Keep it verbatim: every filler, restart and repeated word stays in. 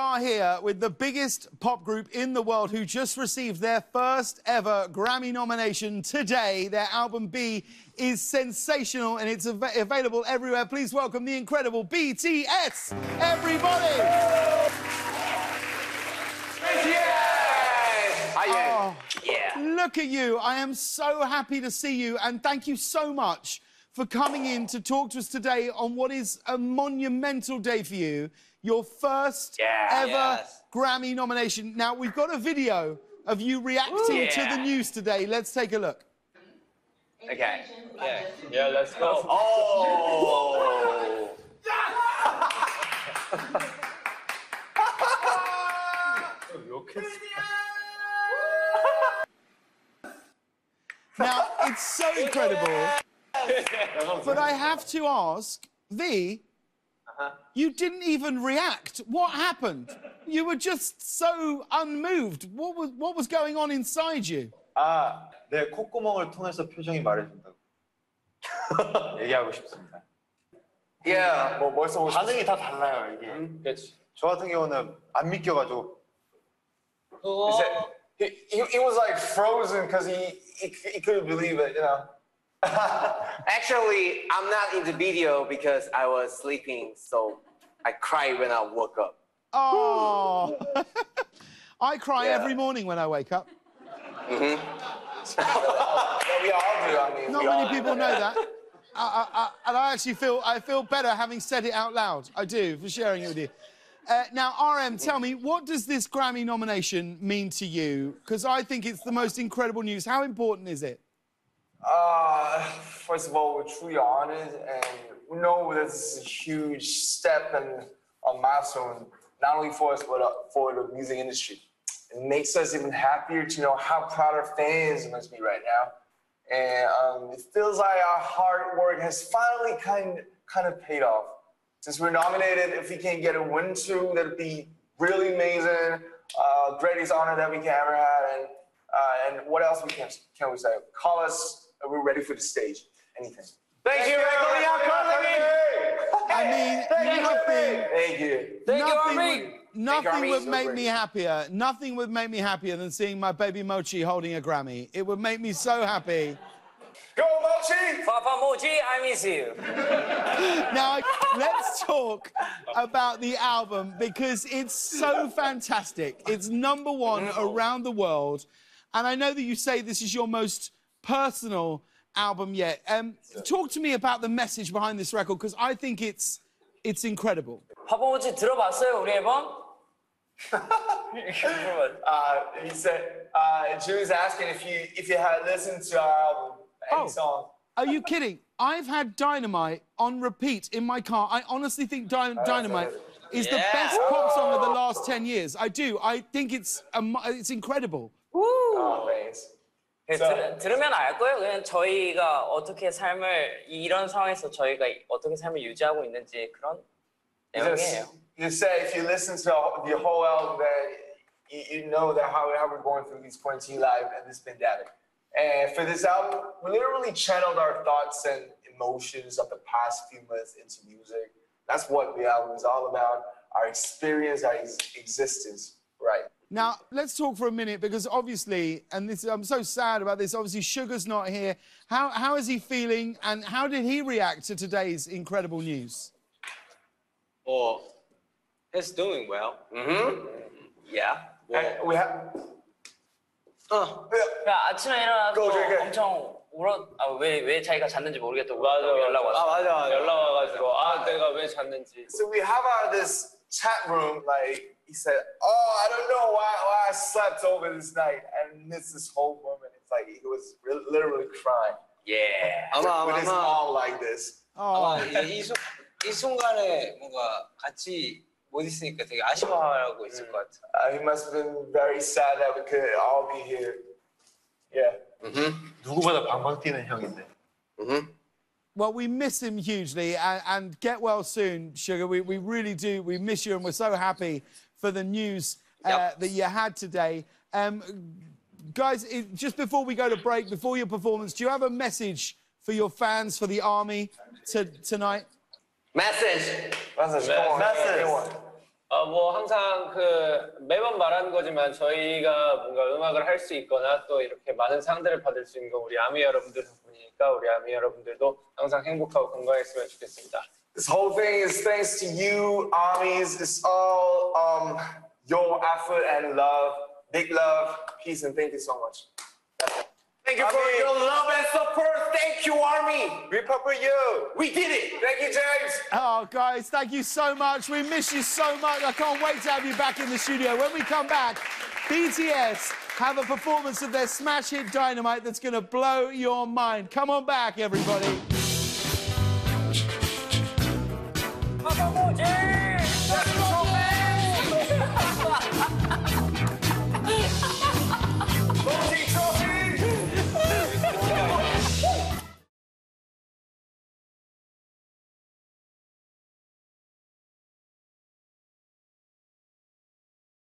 are here with the biggest pop group in the world who just received their first ever Grammy nomination today. Their album B is sensational and it's av available everywhere. Please welcome the incredible B T S, everybody! B T S! Oh, yeah. Look at you. I am so happy to see you and thank you so much for coming in to talk to us today on what is a monumental day for you. Your first yeah, ever yes. Grammy nomination. Now, we've got a video of you reacting Ooh, yeah. to the news today. Let's take a look. Okay. Yeah, yeah let's go. Oh! oh now, it's so incredible. But I have to ask, V, uh-huh. you didn't even react. What happened? You were just so unmoved. What was what was going on inside you? 아, 네, 콧구멍을 통해서 표정이 말해준다고. 얘기하고 싶습니다. Yeah. 뭐 벌써 반응이 다 달라요 이게. 음, 그렇지. 저 같은 경우는 안 믿겨가지고. Oh. It, it, it was like frozen because he, he he couldn't believe it, you know. Actually, I'm not in the video because I was sleeping, so I cried when I woke up. Oh, I cry yeah. every morning when I wake up. Mm-hmm. yeah, we all do. I mean, not many people know that, I, I, I, and I actually feel I feel better having said it out loud. I do for sharing it with you. Uh, now, R M, tell me, what does this Grammy nomination mean to you? Because I think it's the most incredible news. How important is it? Uh, first of all, we're truly honored and we know this is a huge step and a milestone, not only for us, but uh, for the music industry. It makes us even happier to know how proud our fans must be right now. And um, it feels like our hard work has finally kind, kind of paid off. Since we're nominated, if we can get a win too, that'd be really amazing. Uh, greatest honor that we can ever have. And, uh, and what else we can, can we say? Call us. Are we ready for the stage? Anything. Thank, Thank you, Regularly Alcoholic! I mean, Thank nothing... You. Thank you. Thank nothing you, Army. Would, nothing Thank would make me happier. Nothing would make me happier than seeing my baby Mochi holding a Grammy. It would make me so happy. Go, Mochi! Papa Mochi, I miss you. Now, let's talk about the album, because it's so fantastic. It's number one around the world. And I know that you say this is your most personal album yet. Um, talk to me about the message behind this record, because I think it's it's incredible. Papamochi, 들어봤어요 우리 앨범? uh, he said, uh, Julie's asking if you if you had listened to our album, any oh, song. Are you kidding? I've had Dynamite on repeat in my car. I honestly think Dy Dynamite is yeah. the best oh. pop song of the last ten years. I do. I think it's um, it's incredible. Woo. Oh, thanks. So, 들으면 알 거예요. 그냥 저희가 어떻게 삶을 이런 상황에서 저희가 어떻게 삶을 유지하고 있는지 그런 내용이에요. You say if you listen to the whole album, you know that how how we're going through these quarantine life and this pandemic. And for this album, we literally channeled our thoughts and emotions of the past few months into music. That's what the album is all about: our experience, our existence, right? Now, let's talk for a minute, because obviously, and this, I'm so sad about this, obviously Suga's not here. How, how is he feeling, and how did he react to today's incredible news? Oh, he's doing well. Mm-hmm. Yeah. Well, we have... 어, 야, 아침에 일어나서 엄청 울었... 아, 왜, 왜 자기가 잤는지 모르겠다고 연락 왔어. 아, 맞아. 연락 와가지고, 아, 내가 왜 잤는지. So we have uh, this chat room, like... He said, "Oh, I don't know why, why I slept over this night and missed this whole moment." It's like he was really, literally crying. Yeah. 아마, with 아마, his mom like this. Oh. 이, 이 순간에 뭔가 같이 못 있으니까 되게 아쉬워하고 있을 것 같아. Uh, he must have been very sad that we could all be here. Yeah. Mm-hmm. 누구보다 방방 뛰는 형인데. Mm-hmm. Well, we miss him hugely, and, and get well soon, Suga. We, we really do. We miss you, and we're so happy for the news uh, yep. that you had today. Um, guys, it, just before we go to break, before your performance, do you have a message for your fans, for the ARMY to, tonight? Message. Message. Message. 어, 뭐 항상 그 매번 말하는 거지만 저희가 뭔가 음악을 할 수 있거나 또 이렇게 많은 상들을 받을 수 있는 건 우리 아미 여러분들 덕분이니까 우리 아미 여러분들도 항상 행복하고 건강했으면 좋겠습니다. This whole thing is thanks to you, ARMYs. It's all um, your effort and love. Big love, peace, and thank you so much. Thank you ARMY. For your love and support. Thank you, ARMY. We pamper you. We did it. Thank you, James. Oh, guys, thank you so much. We miss you so much. I can't wait to have you back in the studio. When we come back, B T S have a performance of their smash hit Dynamite that's going to blow your mind. Come on back, everybody. Papa Mochi!